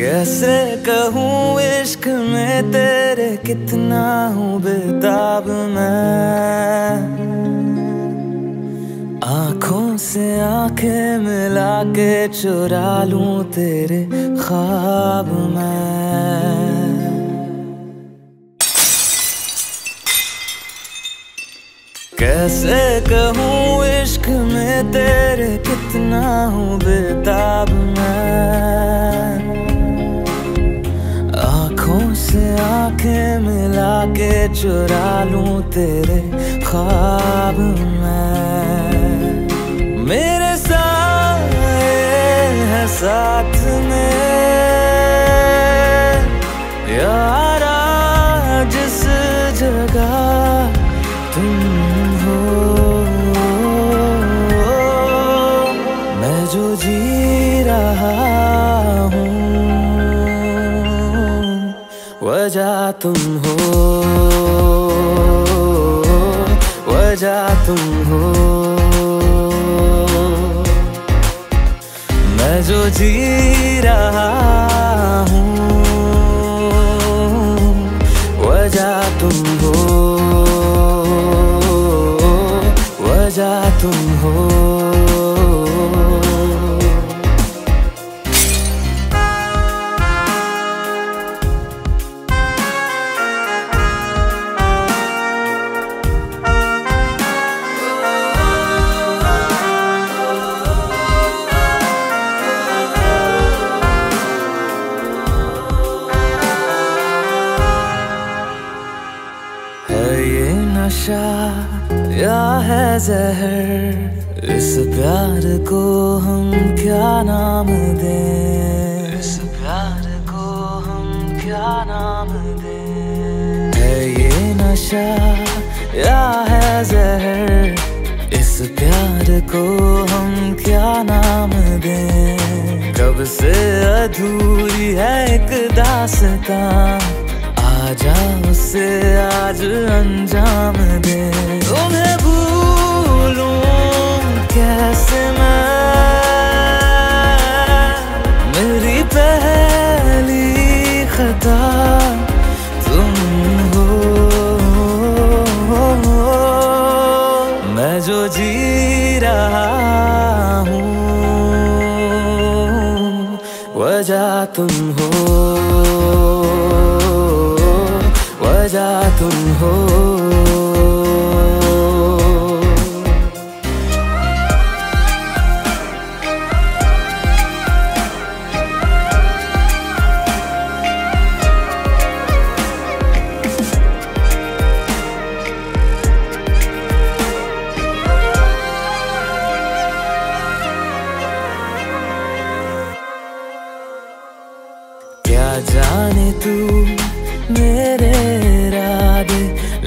कैसे कहूँ इश्क में तेरे कितना हूँ बेताब मैं, आँखों से आँखें मिला के चुरा लूँ तेरे ख्वाब मैं। कैसे कहूँ इश्क में तेरे कितना हूँ बेताब मैं, आँखों से आँखें मिला के चुरा लूँ तेरे ख्वाब मैं। मेरे साथ में यारा जिस जगह तुम जो जी रहा हूँ, वजह तुम हो, वजह तुम हो। मैं जो जी रहा हूँ, वजह तुम हो, वजह तुम हो। या है जहर इस प्यार को हम क्या नाम दें, इस प्यार को हम क्या नाम दें। है ये नशा या है जहर इस प्यार को हम क्या नाम दें। कब से अधूरी है एक दास्तां, आजा उसे आज अंजाम दे। तुम्हें भूलूं कैसे मैं, मेरी पहली खता तुम हो। मैं जो जी रहा हूँ, वजह तुम हो, वजह तुम हो। क्या जाने तू मेरे इरादे,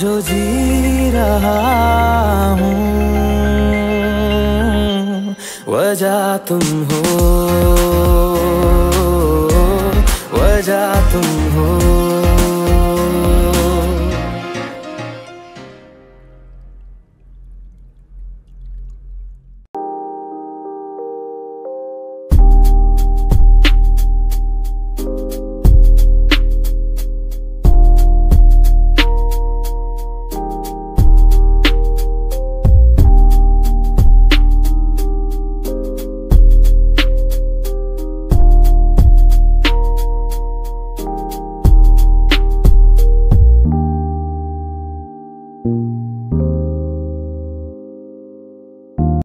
जो जी रहा हूँ, वजह तुम हो, वजह तुम हो।